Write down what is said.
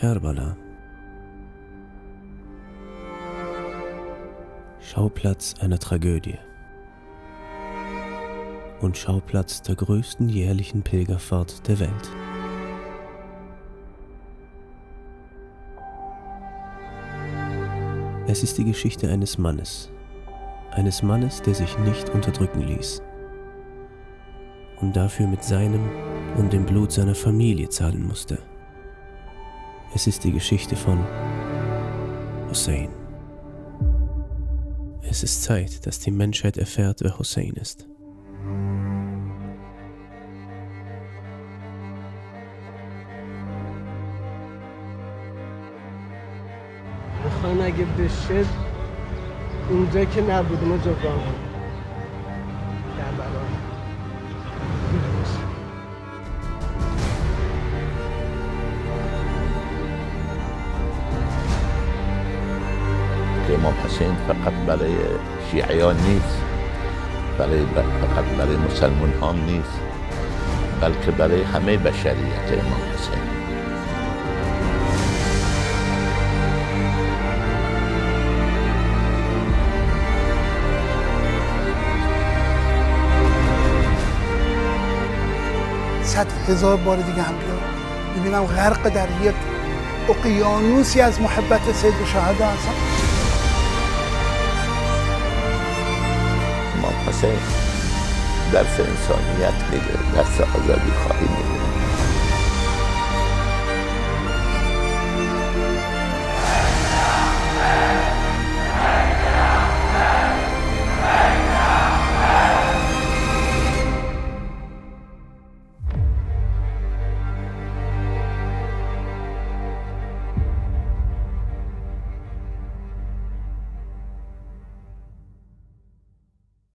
Karbala. Schauplatz einer Tragödie und Schauplatz der größten jährlichen Pilgerfahrt der Welt. Es ist die Geschichte eines Mannes, der sich nicht unterdrücken ließ und dafür mit seinem und dem Blut seiner Familie zahlen musste. Es ist die Geschichte von Hussein. Es ist Zeit, dass die Menschheit erfährt, wer Hussein ist. امام حسین فقط برای شیعیان نیست، فقط برای مسلمان ها نیست، بلکه برای همه بشریت امام حسین. صد هزار بار دیگه هم بیام میبینم غرق در یک اقیانوسی از محبت سید شهدا هستم. حسین درس انسانیت میده، درس آزادی خواهی میده.